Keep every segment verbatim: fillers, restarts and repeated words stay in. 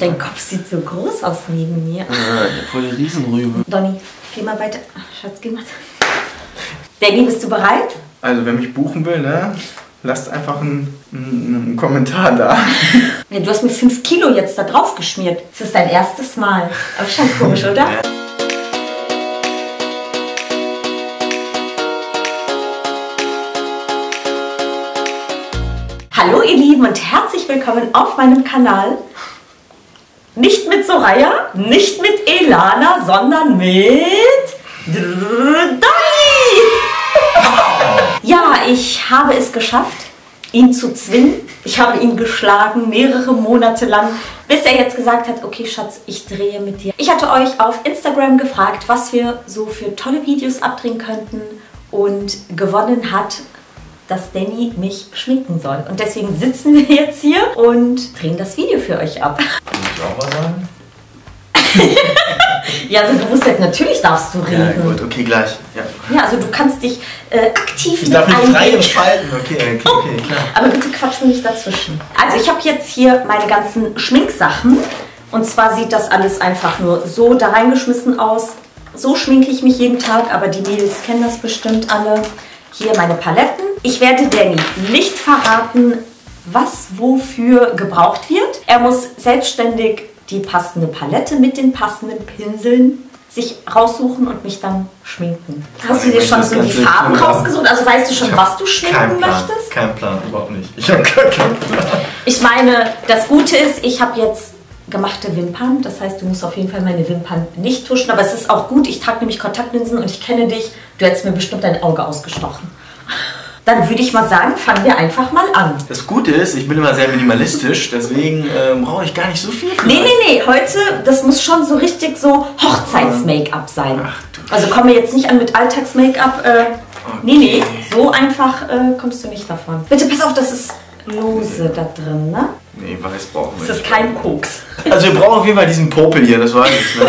Dein sein. Kopf sieht so groß aus neben mir. Ja, voll die Riesenrübe. Donnie, geh mal weiter. Ach, Schatz, geh mal. Denny, bist du bereit? Also, wer mich buchen will, ne? Lasst einfach einen, einen Kommentar da. Nee, du hast mir fünf Kilo jetzt da drauf geschmiert. Das ist dein erstes Mal. Aber schon komisch, oder? Hallo ihr Lieben und herzlich willkommen auf meinem Kanal. Nicht mit Soraya, nicht mit Elana, sondern mit Donnie! Ja, ich habe es geschafft, ihn zu zwingen. Ich habe ihn geschlagen, mehrere Monate lang, bis er jetzt gesagt hat, okay Schatz, ich drehe mit dir. Ich hatte euch auf Instagram gefragt, was wir so für tolle Videos abdrehen könnten, und gewonnen hat, dass Denny mich schminken soll. Und deswegen sitzen wir jetzt hier und drehen das Video für euch ab. Kann ich auch was sagen? Ja, also du musst halt, natürlich darfst du reden. Ja, gut, okay, gleich. Ja, ja, also du kannst dich äh, aktiv ich mit darf mich frei entfalten, okay, okay, okay, klar. Aber bitte quatsch mich nicht dazwischen. Also ich habe jetzt hier meine ganzen Schminksachen. Und zwar sieht das alles einfach nur so da reingeschmissen aus. So schminke ich mich jeden Tag, aber die Mädels kennen das bestimmt alle. Hier meine Paletten. Ich werde Denny nicht verraten, was wofür gebraucht wird. Er muss selbstständig die passende Palette mit den passenden Pinseln sich raussuchen und mich dann schminken. Hast du dir schon so die Farben rausgesucht? Also weißt du schon, was du schminken möchtest? Kein Plan, überhaupt nicht. Ich habe gar keinen Plan. Ich meine, das Gute ist, ich habe jetzt gemachte Wimpern. Das heißt, du musst auf jeden Fall meine Wimpern nicht tuschen. Aber es ist auch gut, ich trage nämlich Kontaktlinsen und ich kenne dich. Du hättest mir bestimmt dein Auge ausgestochen. Dann würde ich mal sagen, fangen wir einfach mal an. Das Gute ist, ich bin immer sehr minimalistisch, deswegen äh, brauche ich gar nicht so viel. Nee, nee, nee, heute, das muss schon so richtig so Hochzeits-Make-up sein. Ach, du also komm mir jetzt nicht an mit Alltags-Make-up. Äh, okay. Nee, nee, so einfach äh, kommst du nicht davon. Bitte pass auf, das ist lose nee. da drin, ne? Nee, weiß brauchen wir nicht. Das ist kein Koks. Also wir brauchen auf jeden Fall diesen Popel hier, das weiß ich, ne?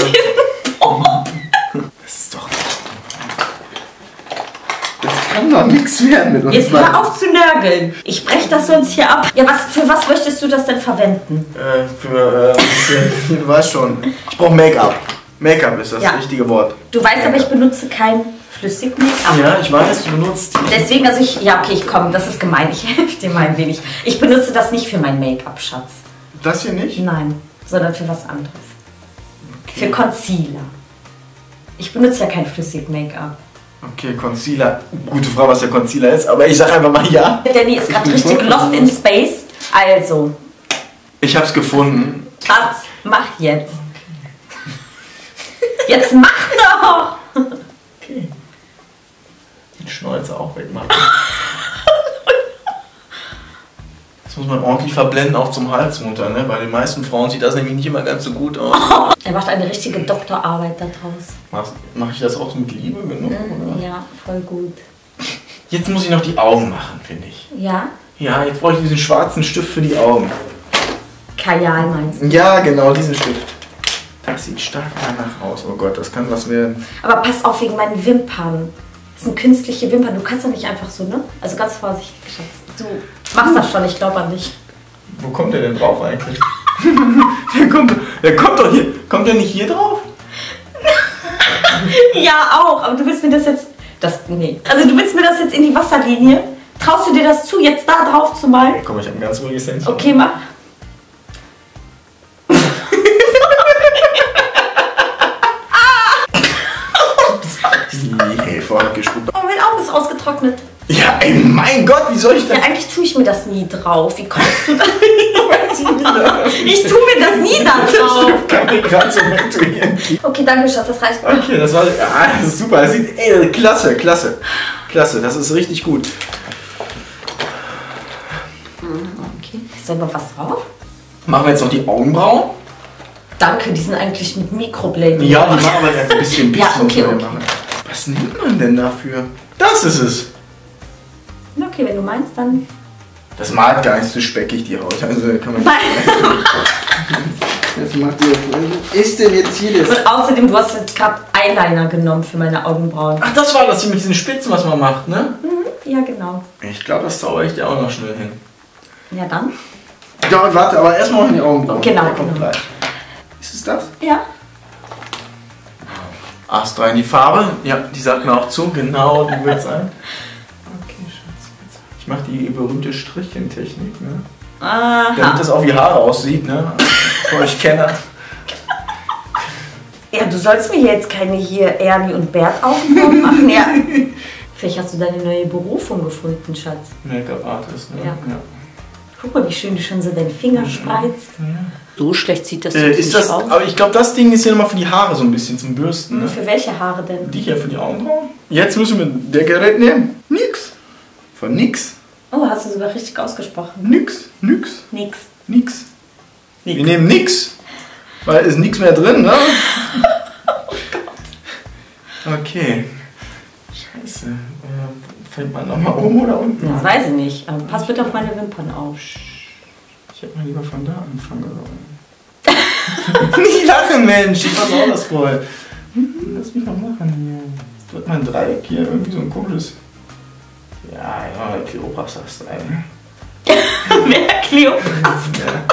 Das ist doch... Kann doch nichts werden mit uns. Jetzt hör auf zu nörgeln. Ich breche das sonst hier ab. Ja, was, für was möchtest du das denn verwenden? Äh, für, äh, für, du weißt schon. Ich brauche Make-up. Make-up ist das ja. richtige Wort. Du weißt aber, ich benutze kein flüssig Make-up. Ja, ich weiß, du benutzt. Deswegen, also ich, ja okay, ich komme, das ist gemein. Ich helfe dir mal ein wenig. Ich benutze das nicht für mein Make-up, Schatz. Das hier nicht? Nein, sondern für was anderes. Okay. Für Concealer. Ich benutze ja kein flüssig Make-up. Okay, Concealer. Gute Frage, was der Concealer ist, aber ich sag einfach mal ja. Denny ist gerade richtig lost in space. Also. Ich hab's gefunden. Schatz, mach jetzt. Jetzt mach doch! Okay. Den Schnäuzer auch wegmachen. Das muss man ordentlich verblenden, auch zum Hals runter, ne? Bei den meisten Frauen sieht das nämlich nicht immer ganz so gut aus. Er macht eine richtige Doktorarbeit daraus. Machst, mach ich das auch mit Liebe genug, mm, oder? Ja, voll gut. Jetzt muss ich noch die Augen machen, finde ich. Ja? Ja, jetzt brauche ich diesen schwarzen Stift für die Augen. Kajal meinst du? Ja, genau, diesen Stift. Das sieht stark danach aus. Oh Gott, das kann was werden. Aber pass auf wegen meinen Wimpern. Das sind künstliche Wimpern. Du kannst doch nicht einfach so, ne? Also ganz vorsichtig, Schatz. Du machst das schon, ich glaube an dich. Wo kommt der denn drauf eigentlich? der, kommt, der kommt doch hier. Kommt der nicht hier drauf? Ja, auch. Aber du willst mir das jetzt... Das, nee. Also du willst mir das jetzt in die Wasserlinie? Traust du dir das zu, jetzt da drauf zu malen? Komm, ich habe ein ganz ruhiges Händchen. Okay, mach. Gespuckt. Oh, mein Auge ist ausgetrocknet. Ja, ey, mein Gott, wie soll ich das? Ja, eigentlich tue ich mir das nie drauf. Wie kommst du da? Ich tue mir das nie da drauf. Ich kann mir gerade so okay, danke, Schatz, das reicht. Okay, das war ah, das ist super. Das sieht, ey, klasse, klasse. Klasse, das ist richtig gut. Okay, soll noch was drauf? Machen wir jetzt noch die Augenbrauen? Danke, die sind eigentlich mit Mikroblading. Ja, die machen wir jetzt ein bisschen. bisschen ja, okay, okay. Was nimmt man denn dafür? Das ist es! Okay, wenn du meinst, dann... Das malt gar nicht so speckig, die Haut. Also kann man... Das macht ihr... Ist denn jetzt hier das... Und außerdem, du hast jetzt gerade Eyeliner genommen für meine Augenbrauen. Ach, das war das hier mit diesen Spitzen, was man macht, ne? Mhm, ja, genau. Ich glaube, das zauber ich dir auch noch schnell hin. Ja, dann? Ja, warte, aber erstmal noch die Augenbrauen. Genau, genau. Ist es das? Ja. Astro in die Farbe. Ja, die sagt mir auch zu. Genau, die wird sein. Okay, Schatz. Ich mache die berühmte Strichchentechnik, ne? Aha. Damit das auf die Haare aussieht, ne? Für euch Kenner. Ja, du sollst mir jetzt keine hier Ernie und Bert Aufnahmen machen, ja. Vielleicht hast du deine neue Berufung gefunden, Schatz. Make-up-Artist, ne? Ja. Ja. Guck mal, wie schön du schon so deine Finger spreizt. Ja. So schlecht sieht das äh, ist das, aus. Aber ich glaube, das Ding ist ja nochmal für die Haare so ein bisschen zum Bürsten. Ne? Für welche Haare denn? Die hier, für die Augenbrauen. Jetzt müssen wir der Gerät nehmen. Nix. Von Nix. Oh, hast du sogar richtig ausgesprochen. Nix. Nix. Nix. Nix. Nix. Wir nehmen Nix. Weil ist nichts mehr drin, ne? Oh Gott. Okay. Scheiße. Äh, fällt man nochmal oben oder unten? Das weiß ich nicht. Aber pass bitte auf meine Wimpern auf. Ich hätte mal lieber von da anfangen sollen. Nicht lachen, Mensch! Ich versaue das voll. Lass mich noch machen hier. Wird mein Dreieck hier irgendwie so ein komisches. Ja, ja, Cleopatra-Style. Wer Cleopatra?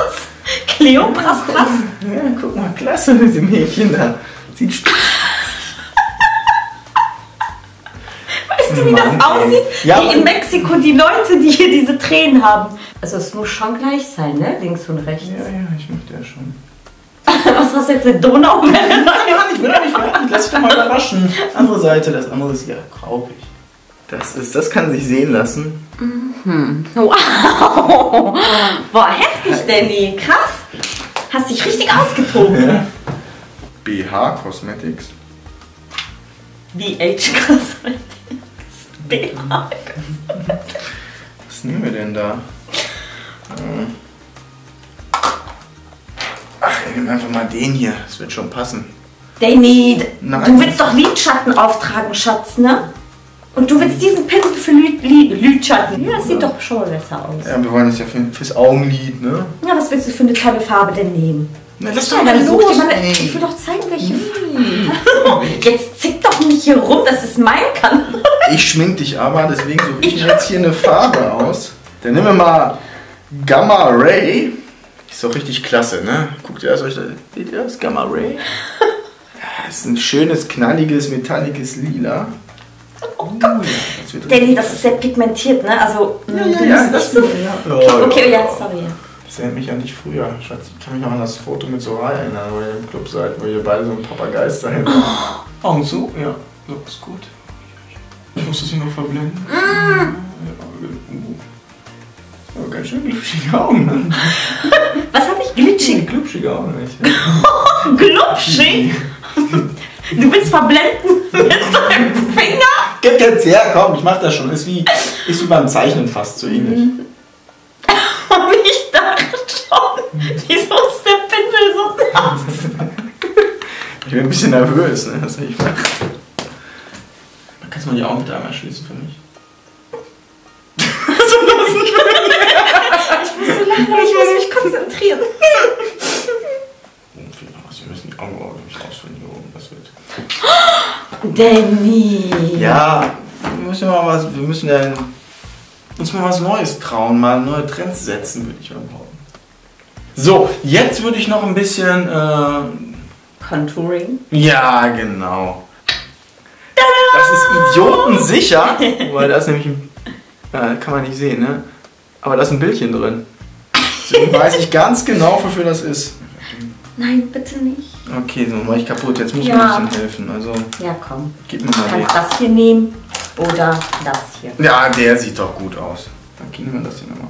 Cleopatra? Ja, guck mal, klasse mit dem Mädchen da. Sieht spitz. Weißt du, wie Mann, das aussieht? Ja, wie in Mexiko die Leute, die hier diese Tränen haben. Also es muss schon gleich sein, ne? Links und rechts. Ja, ja, ich möchte ja schon. Was ist das jetzt, eine Donauwelle? Nein, ich will doch nicht warten. Lass dich doch mal überraschen. Andere Seite, das andere ist ja graubig. Das ist, das kann sich sehen lassen. Mhm. Wow! Boah, heftig, Denny. Krass. Hast dich richtig ausgetobt. Ja. B H Cosmetics. B H Cosmetics. B H Cosmetics. Was nehmen wir denn da? Ach, wir nehmen einfach mal den hier. Das wird schon passen. Denny, nein, du willst doch Lidschatten auftragen, Schatz, ne? Und du willst diesen Pinsel für Lid, Lid, Lidschatten. Ja, das sieht ja doch schon besser aus. Ja, wir wollen das ja für, fürs Augenlid, ne? Na, was willst du für eine tolle Farbe denn nehmen? Na, lass doch mal los, ey. Ich will doch zeigen, welche Farbe. Jetzt zick doch nicht hier rum, dass es mein kann. Ich schmink dich aber, deswegen suche ich jetzt hier eine Farbe aus. Dann nehmen wir mal Gamma Ray. Ist doch richtig klasse, ne? Guckt ihr das euch da? Seht ihr das? Gamma Ray. Das ist ein schönes, knalliges, metalliges Lila. Oh Gott. Denny, das ist sehr pigmentiert, ne? Also, ja, du ja, musst das nicht so. Ja. Okay, okay, ja, sorry. Das erinnert mich an dich früher. Schatz, ich kann mich noch an das Foto mit Soraya erinnern, wo ihr im Club seid, wo ihr beide so ein Papageister dahin waren. Oh. Augen zu? Ja, so ist gut. Ich muss das hier noch verblenden. Mm. Ja, aber ganz schön glitschige Augen, ne? Was hab ich? Glitschig? Glitschige Augen, nicht? Glitschig? Du willst verblenden mit deinem Finger? Gib jetzt her, komm, ich mach das schon. Ist wie, ist wie beim Zeichnen fast so ähnlich. Aber ich dachte schon, wieso ist der Pinsel so nass? Ich bin ein bisschen nervös, ne? Das will ich machen. Kannst du mal die Augen bitte einmal schließen für mich? So lassen können. Ich muss so lachen, ich muss mich konzentrieren. Wir müssen die Augen ordentlich rausfinden hier oben, das wird. Denny! Ja, wir müssen mal was, wir müssen ja uns mal was Neues trauen, mal neue Trends setzen, würde ich mal behaupten. So, jetzt würde ich noch ein bisschen äh, Contouring. Ja, genau. Das ist idiotensicher, weil da ist nämlich ein, ja, kann man nicht sehen, ne? Aber da ist ein Bildchen drin. Deswegen weiß ich ganz genau, wofür das ist. Nein, bitte nicht. Okay, so war ich kaputt. Jetzt muss ja. mir ein bisschen helfen. Also, ja, komm. Gib mir mal den. Du kannst das hier nehmen oder das hier. Ja, der sieht doch gut aus. Dann kriegen wir das hier nochmal.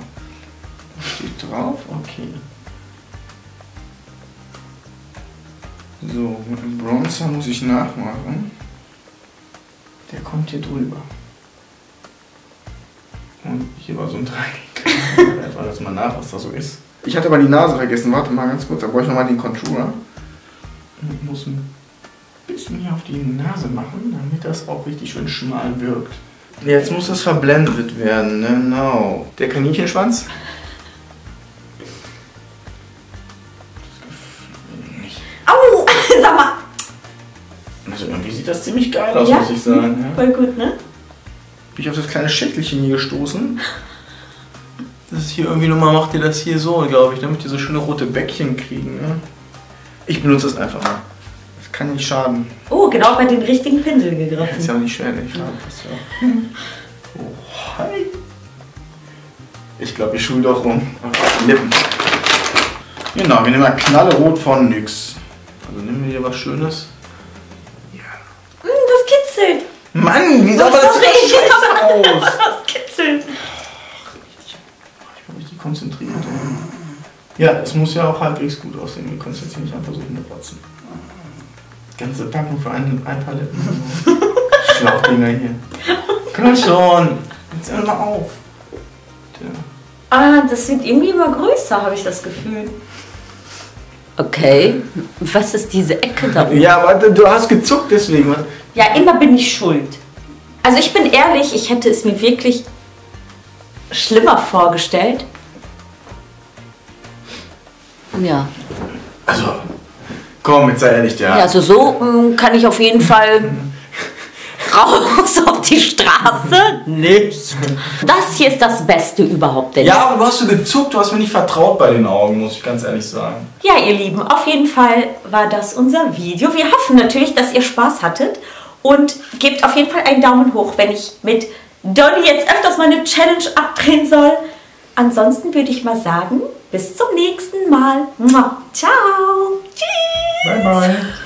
Steht drauf, okay. So, mit dem Bronzer muss ich nachmachen. Der kommt hier drüber. Und hier war so ein Dreieck. Einfach das mal nach, was da so ist. Ich hatte aber die Nase vergessen. Warte mal ganz kurz, da brauche ich nochmal den Contour. Ich muss ein bisschen hier auf die Nase machen, damit das auch richtig schön schmal wirkt. Jetzt muss das verblendet werden, genau. Der Kaninchenschwanz. Das gefällt mir nicht. Au! Sag mal! Also irgendwie sieht das ziemlich geil aus, ja, muss ich sagen. Ja. Voll gut, ne? Bin ich auf das kleine Schächtelchen hier gestoßen. Das ist hier irgendwie nochmal, macht ihr das hier so, glaube ich, damit die so schöne rote Bäckchen kriegen, ne? Ich benutze es einfach mal. Das kann nicht schaden. Oh, genau bei den richtigen Pinsel gegriffen. Das ist ja auch nicht schön, ich fand das ja. Oh, hi. Ich glaube, ich schule doch rum. Lippen. Genau, wir nehmen mal Knallerot von N Y X. Also nehmen wir hier was Schönes. Ja. Mm, das kitzelt. Mann, wie soll das so scheiße aus? Das kitzelt. Ich muss mich konzentrieren. Ja, es muss ja auch halbwegs gut aussehen. Wir können es jetzt hier nicht einfach so hinrotzen. Ganze Packung für ein, ein paar Lippen. Schlauchdinger hier. Komm schon. Jetzt hör mal auf. Tja. Ah, das wird irgendwie immer größer, habe ich das Gefühl. Okay, was ist diese Ecke da oben? Ja, warte, du hast gezuckt deswegen. Ja, immer bin ich schuld. Also ich bin ehrlich, ich hätte es mir wirklich schlimmer vorgestellt. Ja. Also, komm, jetzt sei ehrlich, ja. Ja, also so ähm, kann ich auf jeden Fall raus auf die Straße. Nicht. Das hier ist das Beste überhaupt. Denny. Ja, aber du hast so gezuckt, du hast mir nicht vertraut bei den Augen, muss ich ganz ehrlich sagen. Ja, ihr Lieben, auf jeden Fall war das unser Video. Wir hoffen natürlich, dass ihr Spaß hattet und gebt auf jeden Fall einen Daumen hoch, wenn ich mit Donnie jetzt öfters meine Challenge abdrehen soll. Ansonsten würde ich mal sagen, bis zum nächsten Mal. Ciao. Tschüss. Bye, bye.